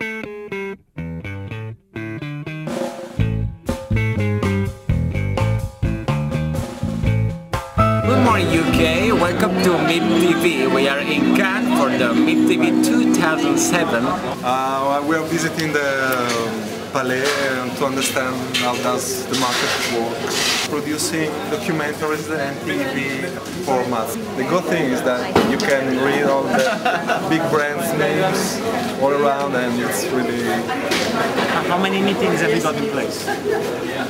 Good morning UK, welcome to MIP TV. We are in Cannes for the MIP TV 2007. We are visiting the Palais to understand how does the market work, producing documentaries and TV formats. The good thing is that you can read all the big brands' names all around, and it's really... How many meetings have you got in place?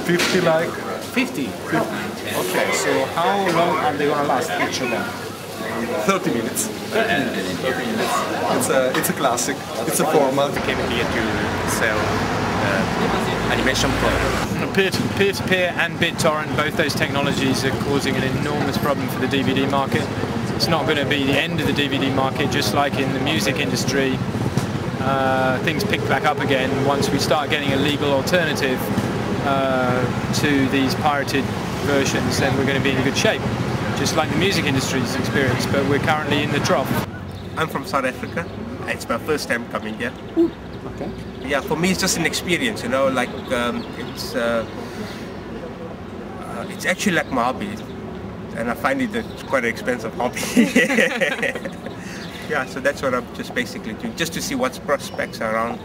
50 like. 50? 50. Okay, so how long are they going to last, each of them? 30 minutes. 30 minutes. 30 minutes. It's a classic, it's a format. We came here to sell animation product. Peer-to-peer and BitTorrent, both those technologies are causing an enormous problem for the DVD market. It's not going to be the end of the DVD market, just like in the music industry. Things pick back up again once we start getting a legal alternative to these pirated versions, then we're going to be in good shape, just like the music industry's experience, but we're currently in the trough. I'm from South Africa. It's my first time coming here. Ooh. Okay. Yeah, for me it's just an experience, you know, like it's actually like my hobby, and I find it quite an expensive hobby. Yeah, so that's what I'm just basically doing, just to see what's prospects around.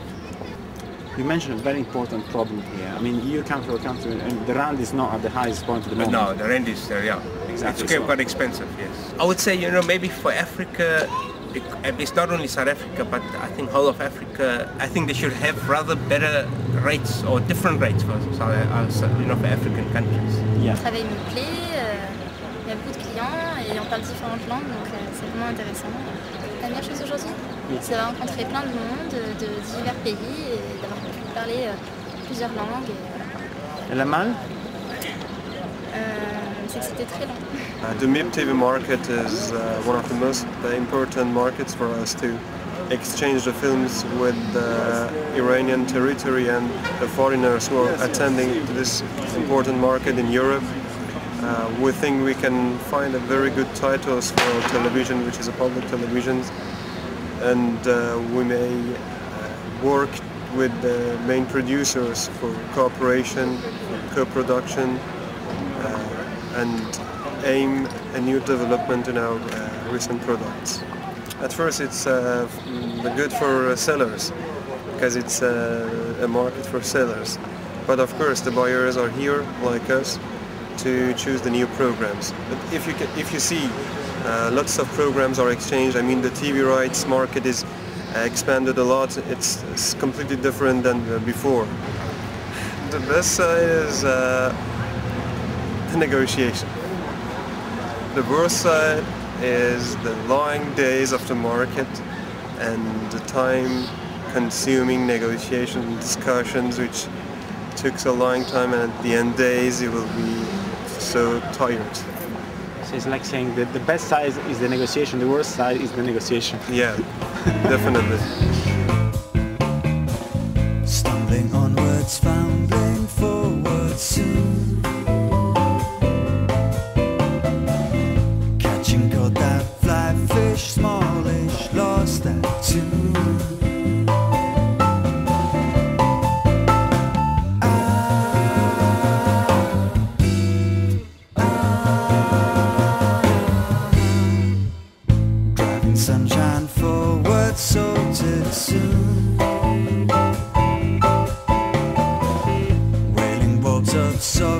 You mentioned a very important problem here. I mean, you come from a country and the rand is not at the highest point at the moment. No, the rand is, yeah, exactly. It's so quite expensive, yes. I would say, you know, maybe for Africa, it's not only South Africa, but I think whole of Africa. I think they should have rather better rates or different rates for for African countries. Yeah. Travail me plaît. Il y a beaucoup de clients et on parle différentes langues, donc c'est vraiment intéressant. La meilleure chose aujourd'hui, c'est d'avoir rencontré plein de monde de divers pays et d'avoir pu parler plusieurs langues. Elle a mal? The MIP TV market is one of the most important markets for us to exchange the films with the Iranian territory and the foreigners who are attending this important market in Europe. We think we can find a very good titles for television, which is a public television, and we may work with the main producers for cooperation, co-production, and aim a new development in our recent products. At first it's good for sellers, because it's a market for sellers. But of course the buyers are here, like us, to choose the new programs. But if you see lots of programs are exchanged, I mean the TV rights market is expanded a lot, it's completely different than before. The best side is the negotiation. The worst side is the long days of the market and the time-consuming negotiation discussions, which took a long time, and at the end days you will be so tired. So it's like saying that the best side is the negotiation, the worst side is the negotiation. Yeah, definitely. Stumbling onwards, fumbling forward soon. Smallish, lost that too. Driving sunshine forward, sorted soon. Wailing bulbs of soul.